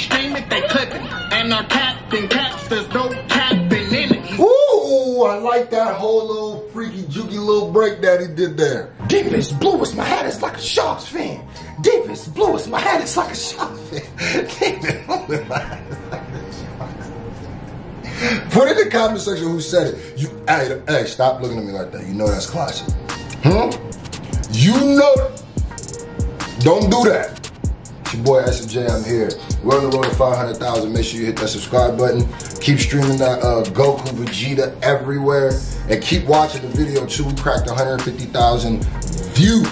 streaming, they clipping. And our captain caps, there's no captain in it. Ooh, I like that whole little freaky, jukey little break that he did there. Deepest, bluest, my hat is like a shark's fin. Deepest, bluest, my hat is like a shark's fin. Deepest, bluest, my hat is like a shark's fin. Put in the comment section who said it. You, hey, stop looking at me like that. You know that's classic. Huh? You know, don't do that. It's your boy SMJ, I'm here. We're on the road to 500,000. Make sure you hit that subscribe button. Keep streaming that Goku, Vegeta everywhere. And keep watching the video too. We cracked 150,000 views.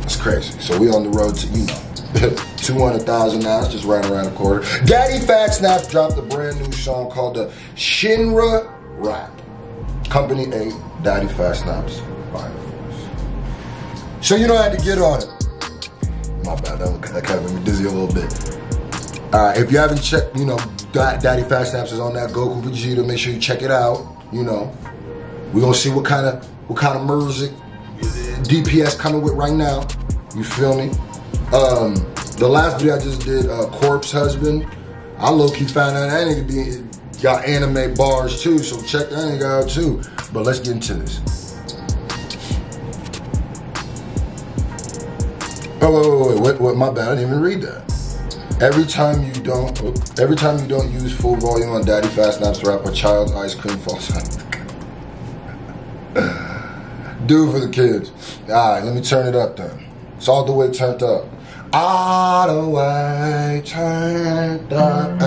That's crazy. So we on the road to, you know, 200,000 now. It's just right around the corner. Daddyphatsnaps dropped a brand new song called the Shinra Rap. Company 8, Daddyphatsnaps, Fire Force. So you know how to get on it. My bad, that kind of made me dizzy a little bit. If you haven't checked, you know, Daddyphatsnaps is on that Goku Vegeta. Make sure you check it out. You know, we're gonna see what kind of music DPS coming with right now. You feel me? The last video I just did, Corpse Husband. I low-key found out that nigga got anime bars too, so check that nigga out too. But let's get into this. Oh, wait, my bad, I didn't even read that. Every time you don't use full volume on Daddyphatsnaps rap, a child's ice cream falls out. Dude, for the kids. All right, let me turn it up then. It's all the way turned up. All the way turned up.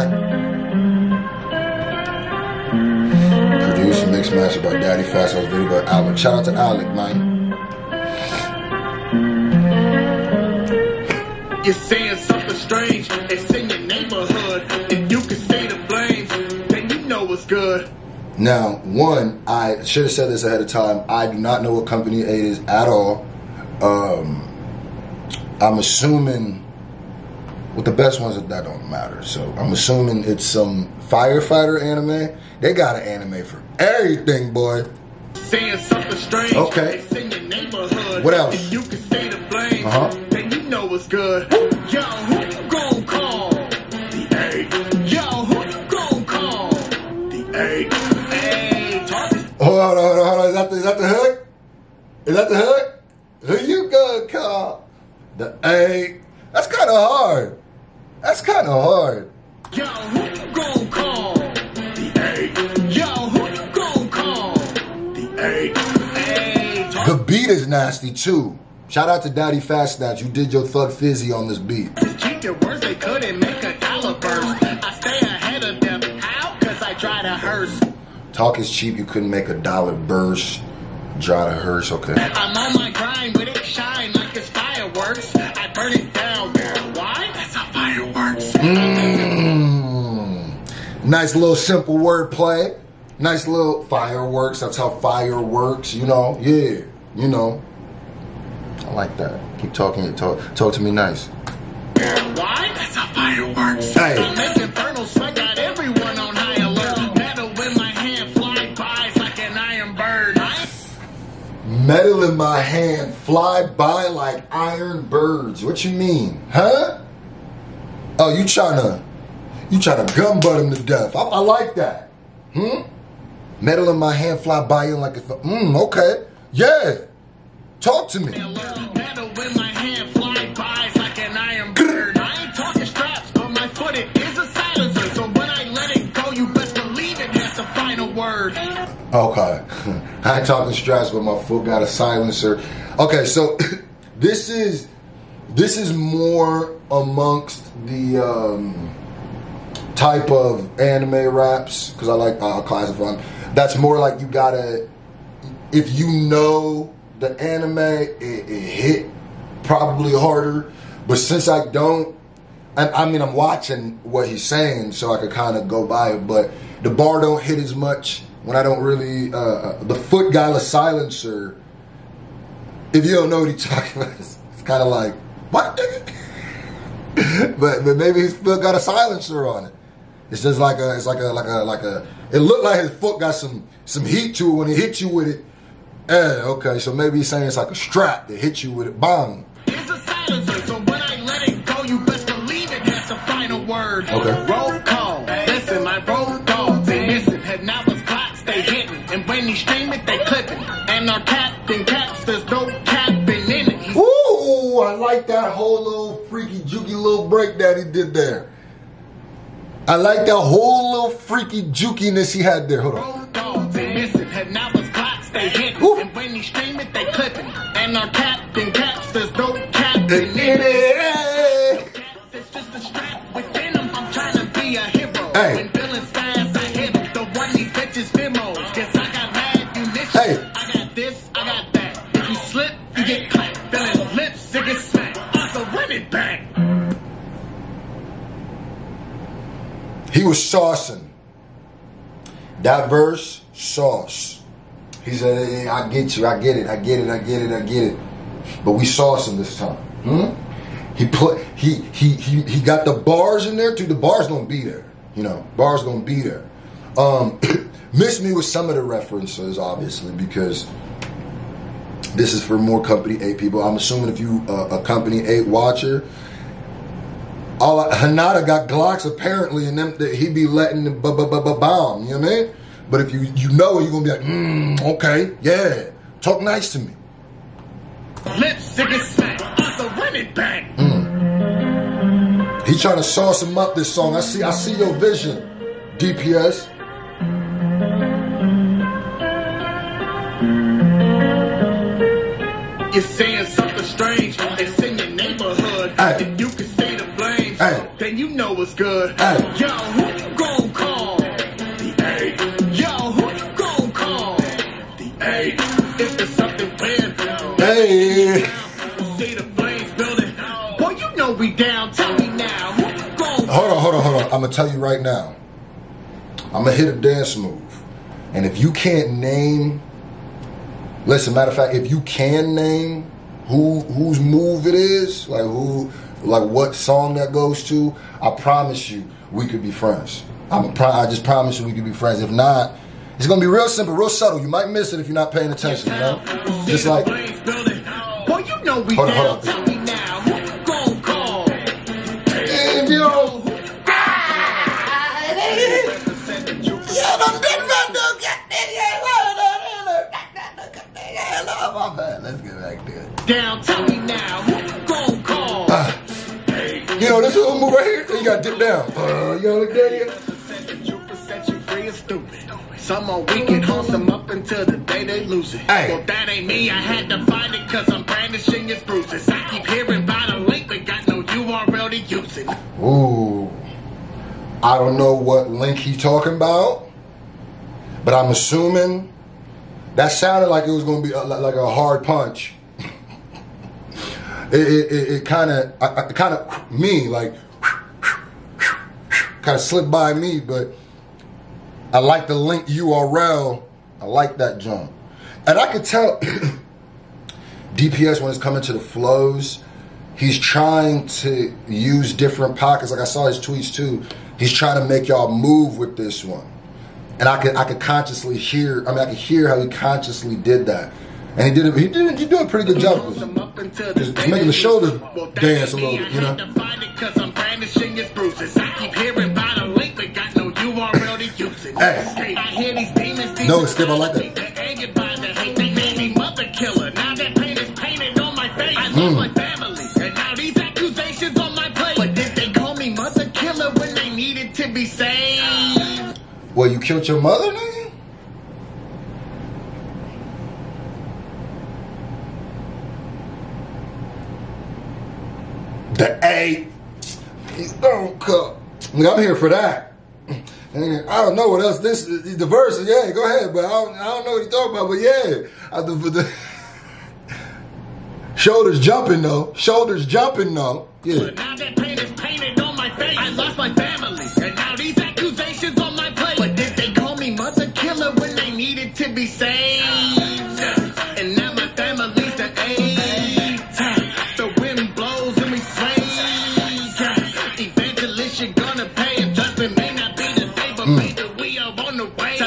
Producer mix master by Daddyphatsnaps, video by Alec. Shout out to Alec, man. You're saying something strange, it's in your neighborhood, and you can say the blame, then you know what's good. Now, one, I should have said this ahead of time, I do not know what Company 8 is at all. I'm assuming, well, the best ones, that don't matter, so I'm assuming it's some firefighter anime. They got an anime for everything, boy. Saying something strange, okay. It's in your neighborhood, what else? And you can say the blame, then you know what's good. Yo, who you gon' call? The A. Yo, who you gon' call? The A. Hold on. Is that the hook? Is that the hook? Who you gonna call? The A. That's kind of hard. Yo, who you gon' call? The A. Yo, who you gon' call? The A. The beat is nasty too. Shout out to Daddyphatsnaps, you did your Thug Fizzy on this beat. They couldn't make a dollar burst. I stay ahead of them out cause I try to hearse. Talk is cheap, you couldn't make a dollar burst. Try to hearse, okay. I'm on my grind, but it shine like it's fireworks. I burn it down, girl. Why? That's how fireworks. Nice little simple wordplay. Nice little fireworks, that's how fireworks, you know, yeah, you know. I like that. Keep talking. Talk to me nice. Why? That's a fireworks. Hey. I make infernal sweat. Got everyone on high alert. Metal in my hand fly by like an iron bird. Metal in my hand fly by like iron birds. What you mean, huh? Oh, you trying to gun butt him to death. I like that. Metal in my hand fly by you like a. Okay. Yeah. Talk to me. Metal in my hand flying by like an iron bird. I ain't talking straps, but my foot it is a silencer. So when I let it go, you best believe it has the final word. Okay. I ain't talking straps, but my foot got a silencer. Okay, so this is more amongst the type of anime raps, because I like classify them. That's more like you gotta, if you know the anime, it hit probably harder, but since I don't, I mean, I'm watching what he's saying, so I could kind of go by it, but the bar don't hit as much when I don't really, the foot got a silencer. If you don't know what he's talking about, it's kind of like, what, nigga? but maybe his foot got a silencer on it. It's just like a, it looked like his foot got some heat to it when he hit you with it. Yeah, okay, so maybe he's saying it's like a strap that hits you with a bomb. It's a silencer, so when I let it go, you best believe it has the final word. word. Okay. Roll call. Listen, my roll dogs and missing. Had now the clocks they hitting. And when he stream it, they clipping. And our captain caps, there's no capping in it. Ooh, I like that whole little freaky jukey little break that he did there. I like that whole little freaky jukiness he had there. Hold on. Roll dogs and missing. Had now the clocks they hitting. And when he stream it, they clipping. And our captain caps, there's no capping in it. It's just a strap within him. I'm trying to be a hero. Hey. When villains fast, I hit him. Don't want these bitches memos. Guess I got mad munitions. Hey. I got this, I got that. If you slip, you get clapped. Villains lips, they get smacked. I can run it back. He was saucing. That verse, sauce. He said, hey, I get you, I get it, I get it, I get it, I get it. But we saucing this time. Hmm? He got the bars in there too. The bars gonna be there, you know. Bars gonna be there. Miss me with some of the references, obviously, because this is for more Company 8 people. I'm assuming if you a Company 8 watcher, Hanata got Glocks apparently, and them that he be letting the bomb. You know what I mean? But if you know it, you gonna be like, okay, yeah, talk nice to me. Lipstick is smack. He trying to sauce him up this song. I see your vision, DPS. You're saying something strange. It's in your neighborhood. If you can say the blame, then you know it's good. Yo, who you gon' call? The eight. Yo, who you gon' call? The eight. If there's something weird, we down, tell me now. Hold on. I'm gonna tell you right now. I'm gonna hit a dance move. And if you can't name, listen, matter of fact, if you can name whose move it is, like what song that goes to, I promise you we could be friends. I just promise you we could be friends. If not, it's gonna be real simple, real subtle. You might miss it if you're not paying attention, you know? Just like, well, you know we hold on. Let's get back there. Down, tell me now, who gon' call? You know, this little move right here, you gotta dip down. You know, look at you can set you free is stupid. Some are weak and wholesome up until the day they lose it. Well, that ain't me, I had to find it cause I'm brandishing his bruises. I keep hearing about a link, but got no URL to use it. Ooh. I don't know what link he talking about, but I'm assuming that sounded like it was going to be like a hard punch. It kind of me, like, kind of slipped by me, but I like the link URL. I like that jump. And I could tell DPS when it's coming to the flows, he's trying to use different pockets. Like I saw his tweets too. He's trying to make y'all move with this one. And I could consciously hear. I mean, I could hear how he consciously did that, and he did a pretty good job of just making the shoulders dance a little bit, you know. Hey, no escape. I like that. Well, you killed your mother, nigga? The A. Don't come. I'm here for that. And I don't know what else this is. The verse, yeah, go ahead. But I don't know what you're talking about. But yeah, shoulders jumping, though. Shoulders jumping, though. Yeah. But now that pain is painted on my face. I lost my family. And now these accusations on my plate. But did they call me mother killer when they needed to be saved? And now my family's the aid. The wind blows and we slay. Evangelist, you're gonna pay. Adjustment may not be the day, but maybe we are on the way.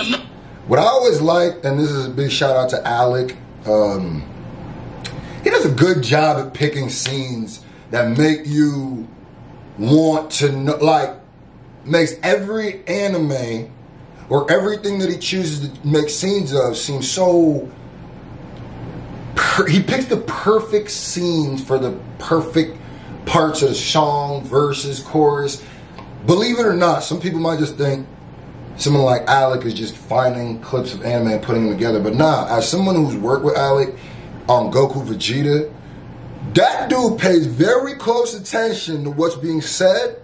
What I always like, and this is a big shout out to Alec, he does a good job at picking scenes that make you want to know, like, makes every anime or everything that he chooses to make scenes of seem so... He picks the perfect scenes for the perfect parts of the song, verses, chorus. Believe it or not, some people might just think someone like Alec is just finding clips of anime and putting them together. But nah, as someone who's worked with Alec on Goku, Vegeta, that dude pays very close attention to what's being said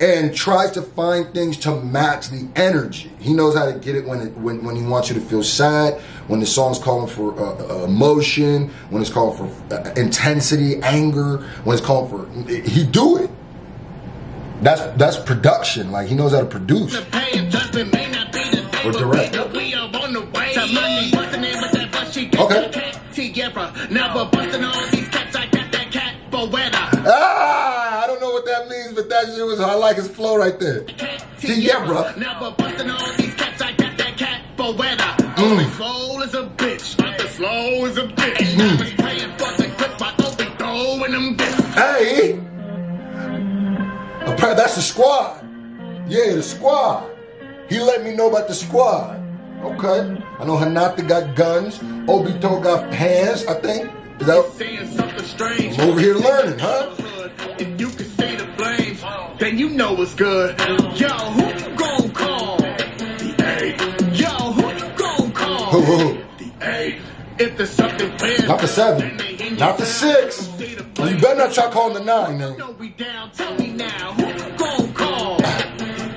and tries to find things to match the energy. He knows how to get it when he wants you to feel sad, when the song's calling for emotion, when it's calling for intensity, anger, when it's calling for... He do it. That's production. Like, he knows how to produce. Or direct. Okay. Ah, I don't know what that means, but that shit was, I like his flow right there. Yeah, bro. Slow as a bitch. Slow as a bitch. Hey. That's the squad. Yeah, the squad. He let me know about the squad. Okay. I know Hanata got guns. Obito got hands, I think. Is that saying something strange? I'm over here learning, huh? If you can see the flames, then you know it's good. Yo, who you gon' call? The eight. Yo, who you gon' call? Who? The eight. If there's something bad, not the seven. Not the six. Well, you better not try calling the nine now. No, we down. Tell me now. Who you gon' call? The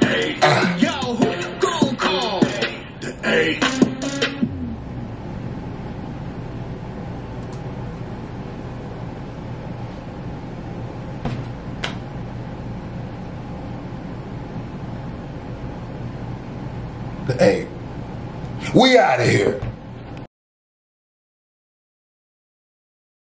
eight. Yo, who you gon' call? The eight. The eight. We out of here.